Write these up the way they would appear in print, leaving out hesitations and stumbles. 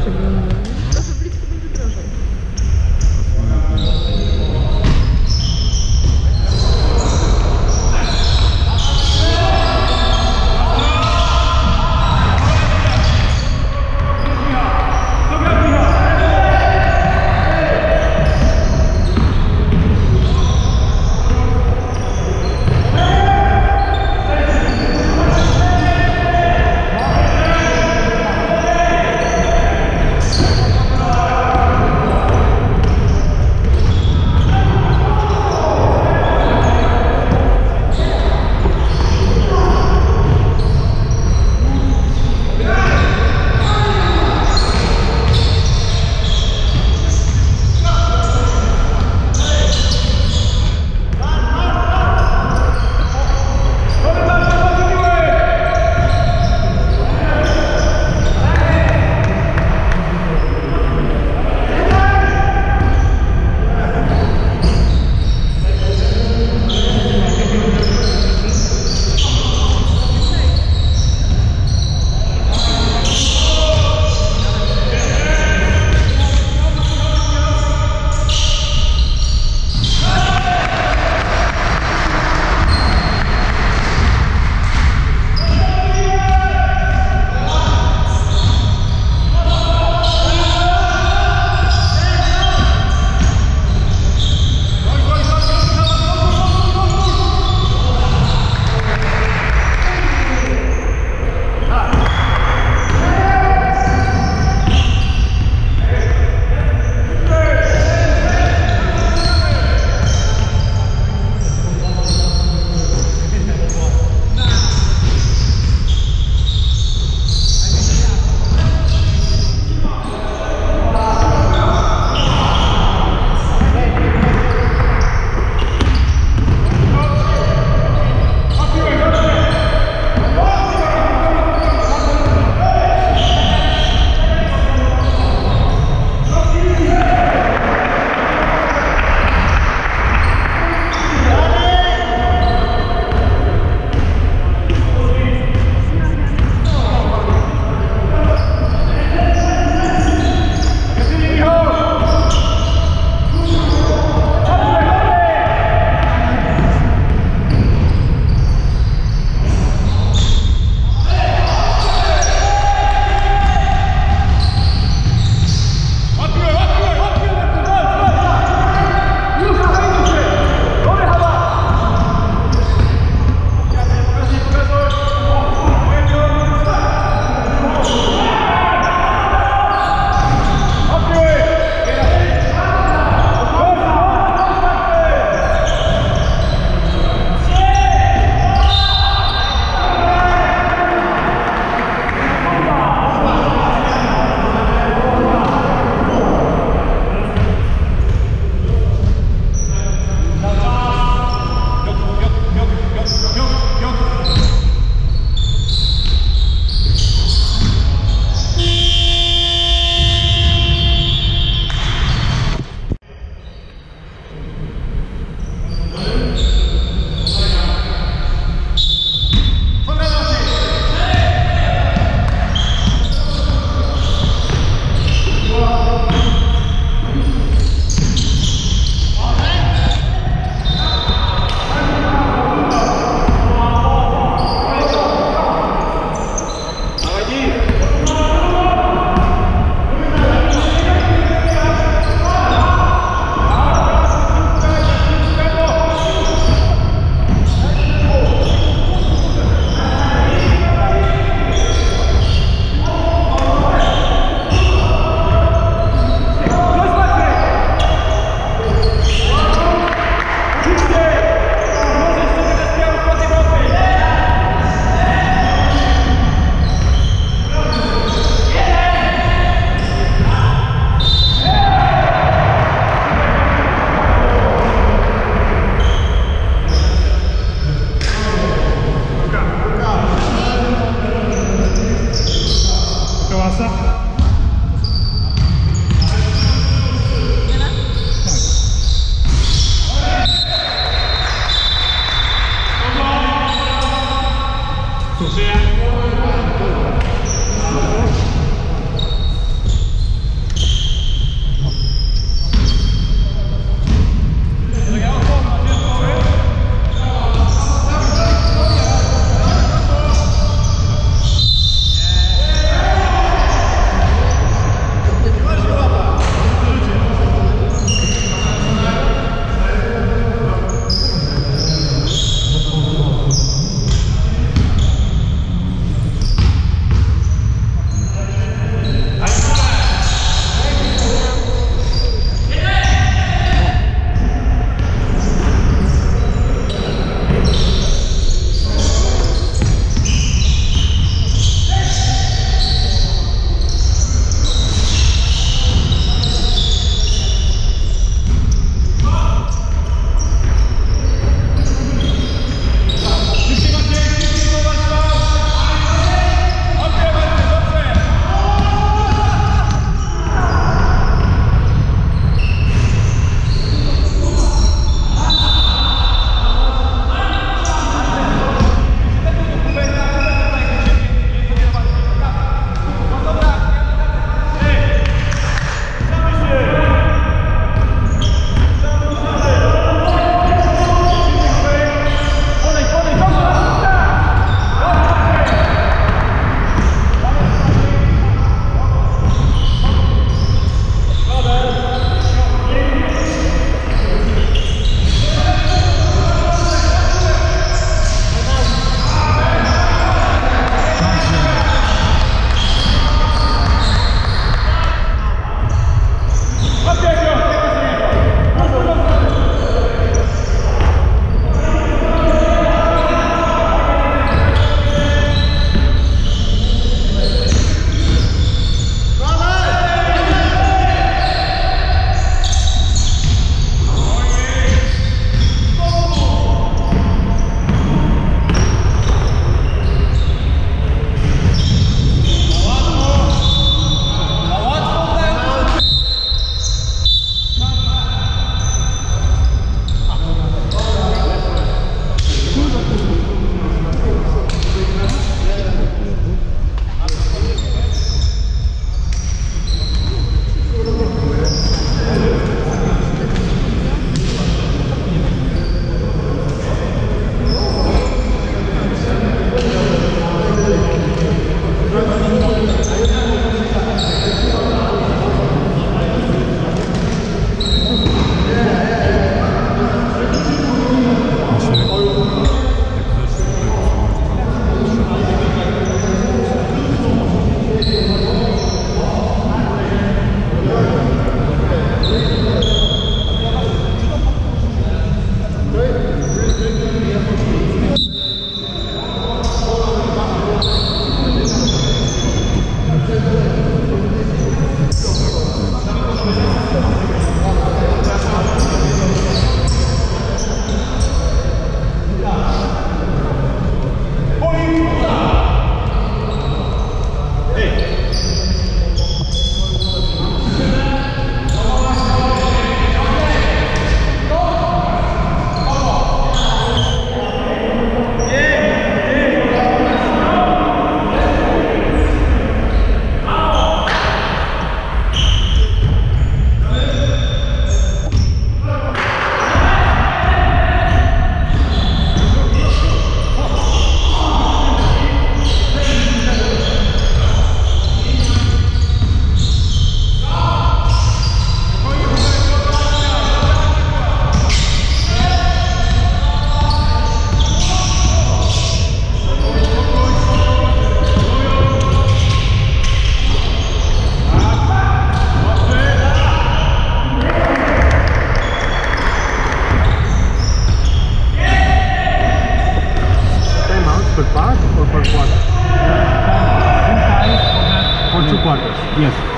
przeglądam. No to blisko będzie drożej.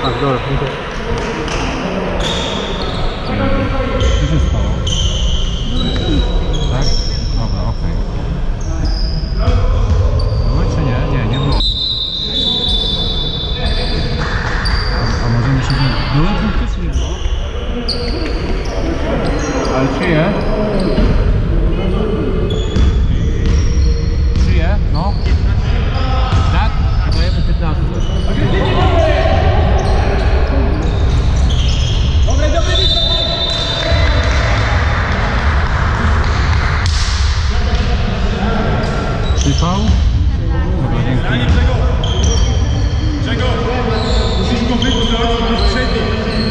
Tak, dobra. Co się stało? Tak? Dobra, okej. Było czy nie? Nie, nie było. A może jeszcze było? Było, nie było. Ale czyje? Czyje? No. Tak? Dajemy 15. Przypał? Dobra, dziękuję. Czego? Musisz go wygrać, bo jest przedni.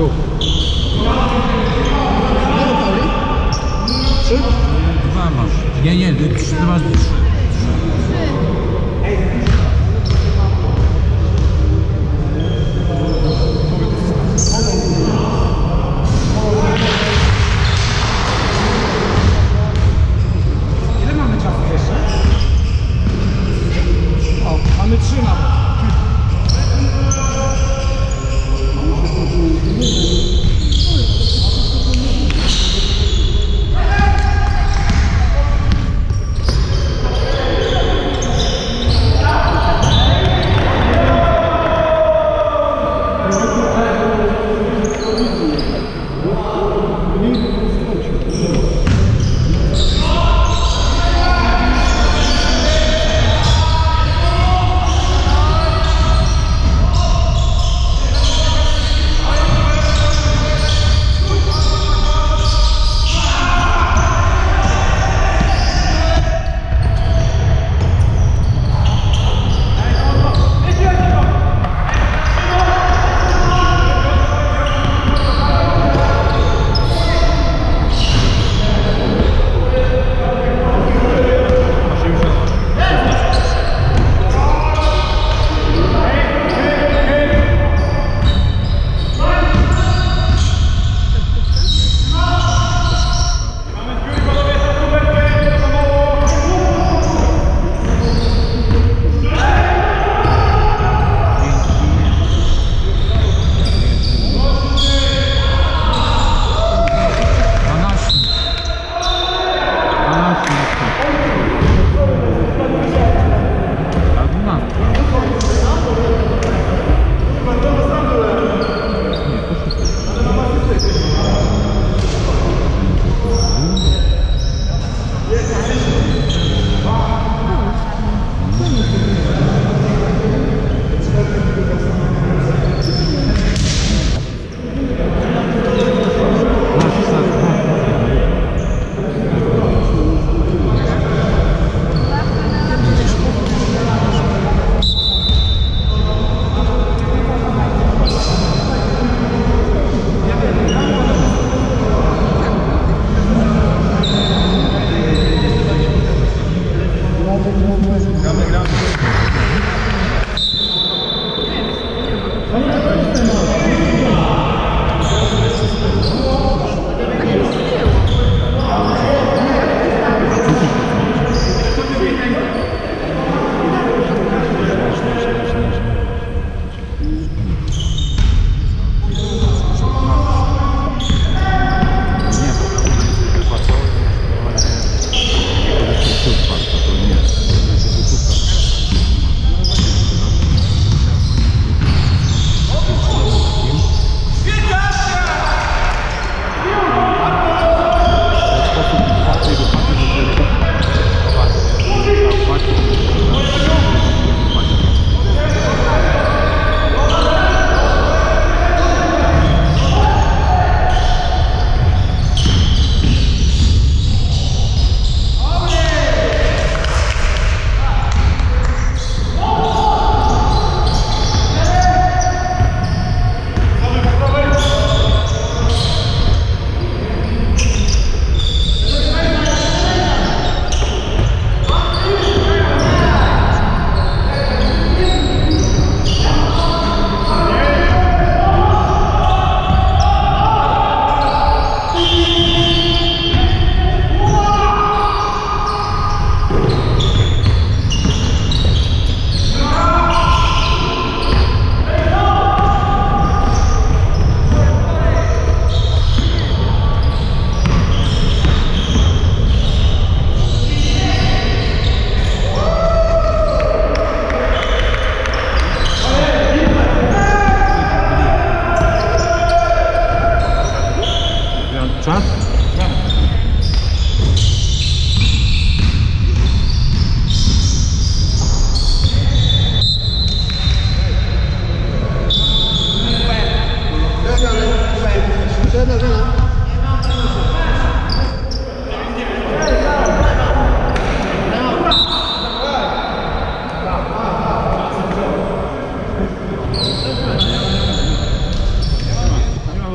Tu. Ile fauli? Trzy? Dwa masz. Nie, nie, dwa, trzy. Ile mamy czasu jeszcze? O, mamy trzy nawet. Nie ma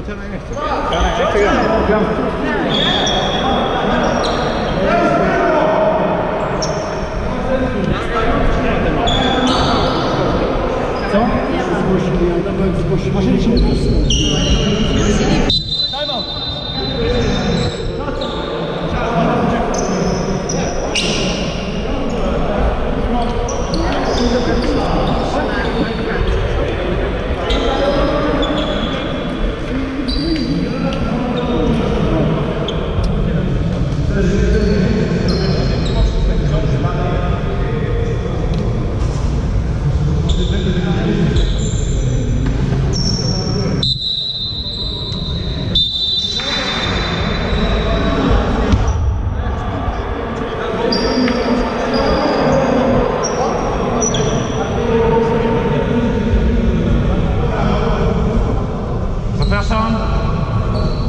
Luciana nie chce. Co? Zgłosili się Zapraszam.